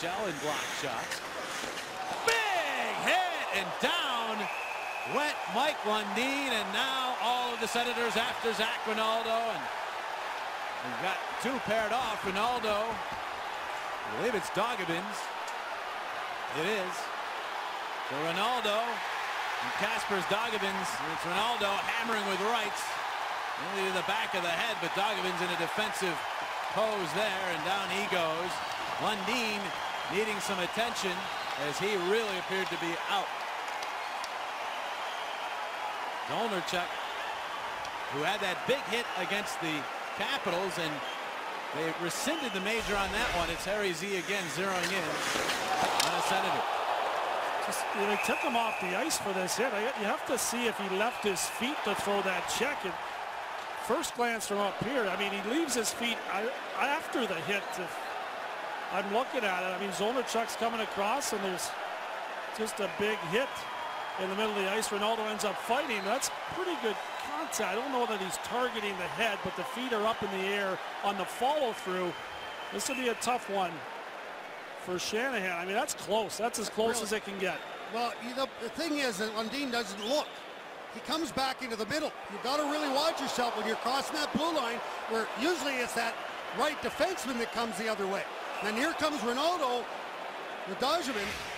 NHL in block shots. Big hit and down went Mike Lundin, and now all of the Senators after Zach Rinaldo, and we've got two paired off. Rinaldo, I believe it's Daugavins. It is. So Rinaldo and Kaspars Daugavins. It's Rinaldo hammering with rights, only to the back of the head, but Daugavins in a defensive pose there, and down he goes. Lundin needing some attention, as he really appeared to be out. Zolnierczyk, who had that big hit against the Capitals, and they rescinded the major on that one. It's Harry Z again zeroing in on a Senator. Just, you know, took him off the ice for this hit. You have to see if he left his feet to throw that check. And first glance from up here, I mean, he leaves his feet after the hit. If I'm looking at it, I mean, Zolnierczyk's coming across, and there's just a big hit in the middle of the ice. Rinaldo ends up fighting. That's pretty good contact. I don't know that he's targeting the head, but the feet are up in the air on the follow through. This will be a tough one for Shanahan. I mean, that's close. That's as close as it can get. Well, you know, the thing is that Lundin doesn't look. He comes back into the middle. You've got to really watch yourself when you're crossing that blue line, where usually it's that right defenseman that comes the other way. And here comes Rinaldo, the Daugavins.